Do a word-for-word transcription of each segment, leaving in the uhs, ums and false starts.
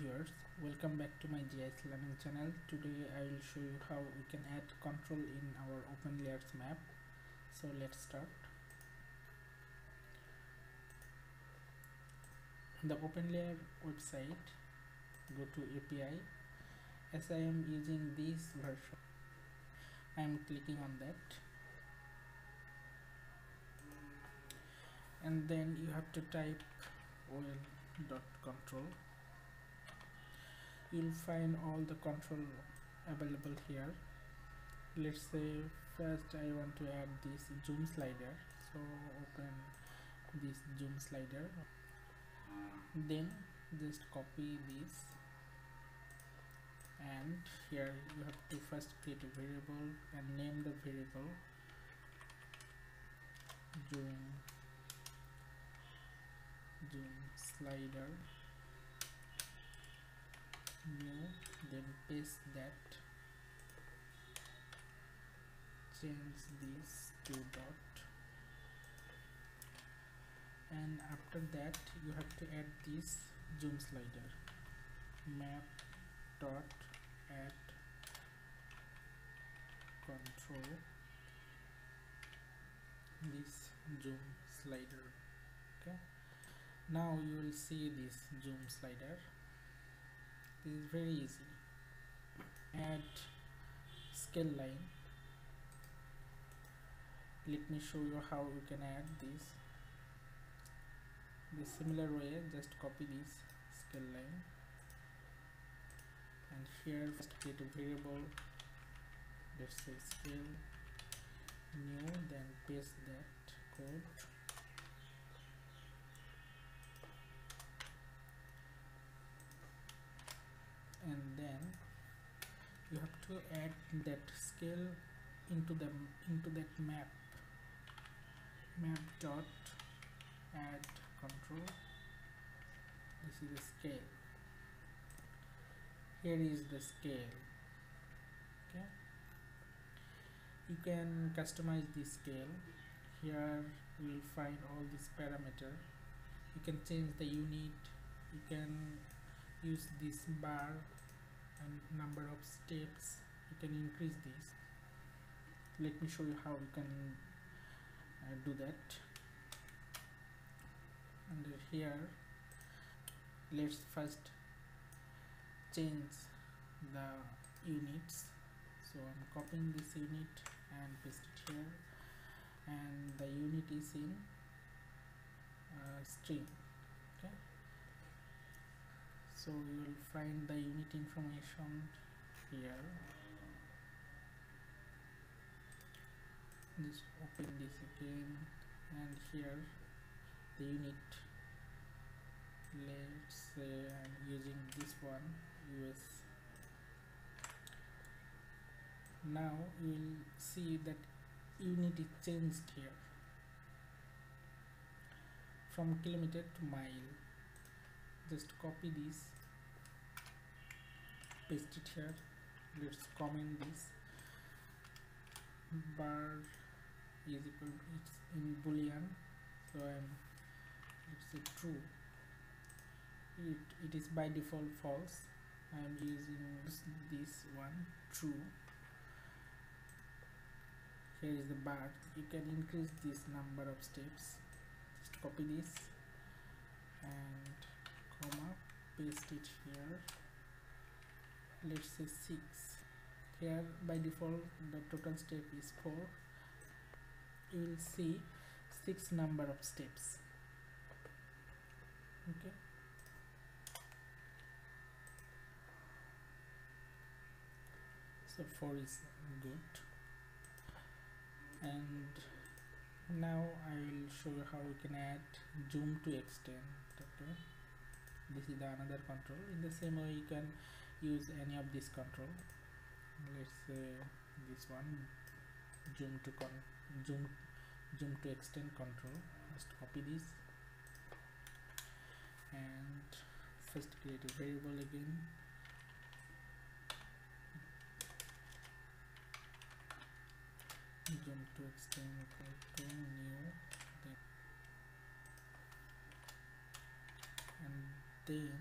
viewers, welcome back to my G I S learning channel. Today I will show you how we can add control in our OpenLayers map. So let's start. On the OpenLayers website, go to A P I. As I am using this version, I am clicking on that, and then you have to type O L dot control. You'll find all the control available here. Let's say first I want to add this zoom slider, so open this zoom slider, then just copy this, and here you have to first create a variable and name the variable zoom zoom slider new, then paste that, change this to dot, and after that you have to add this zoom slider map dot add control this zoom slider. Okay, now you will see this zoom slider. This is very easy. Add scale line. Let me show you how you can add this. The similar way, just copy this scale line, and here first create a variable, let's say scale new, then paste that code, and then you have to add that scale into the into that map map dot add control. This is the scale. Here is the scale. Okay, you can customize the scale. Here you will find all these parameters. You can change the unit, you can use this bar and number of steps, you can increase this. Let me show you how you can uh, do that. Under here, let's first change the units, so I'm copying this unit and paste it here, and the unit is in uh, string. Okay, so you will find the unit information here. Just open this again, and here the unit, let's say I'm using this one, U S. Now you will see that unit is changed here from kilometer to mile. Just copy this, paste it here. Let's comment this. Bar is equal to, it's in boolean, so I'm, let's say true. It it is by default false. I am using this one true. Here is the bar. You can increase this number of steps. Just copy this and comma, paste it here. Let's say six. Here by default the total step is four. You will see six number of steps. Okay, so four is good. And now I will show you how we can add zoom to extend. Okay, this is the another control. In the same way you can use any of this control. Let's say this one, zoom to con zoom zoom to extend control. Just copy this and first create a variable again, zoom to extend control new, then and then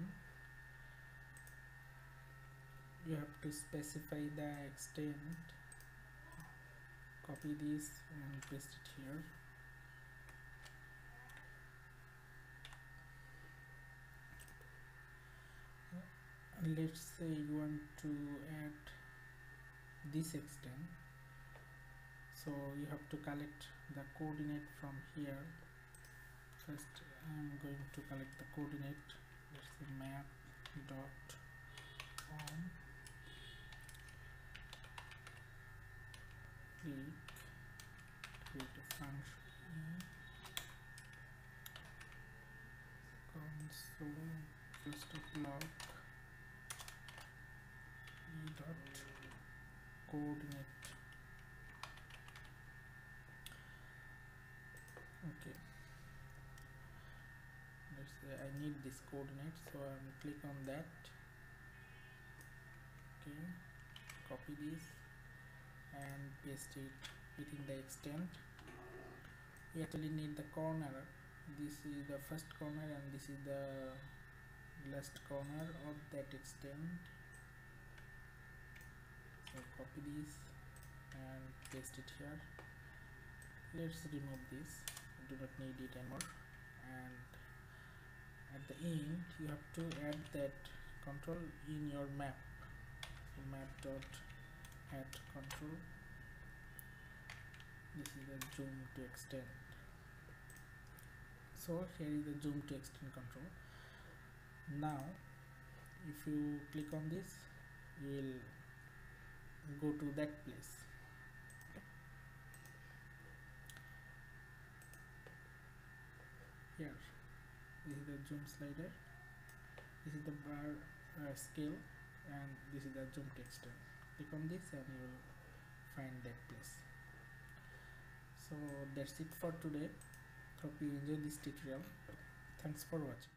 you have to specify the extent. Copy this and paste it here. Let's say you want to add this extent, so you have to collect the coordinate from here. First I'm going to collect the coordinate. Let's say map dot on click, create a function, console first block dot coordinate. Okay, let's say I need this coordinate, so I'm click on that. Okay, copy this and paste it within the extent. We actually need the corner. This is the first corner and this is the last corner of that extent. So copy this and paste it here. Let's remove this. I do not need it anymore. And at the end, you have to add that control in your map. So map dot add control. This is the zoom to extend. So here is the zoom to extend control. Now, if you click on this, you will go to that place. Here, this is the zoom slider, this is the bar uh, scale, and this is the zoom to extend. Click on this and you will find that place. So that's it for today. Hope you enjoyed this tutorial. Thanks for watching.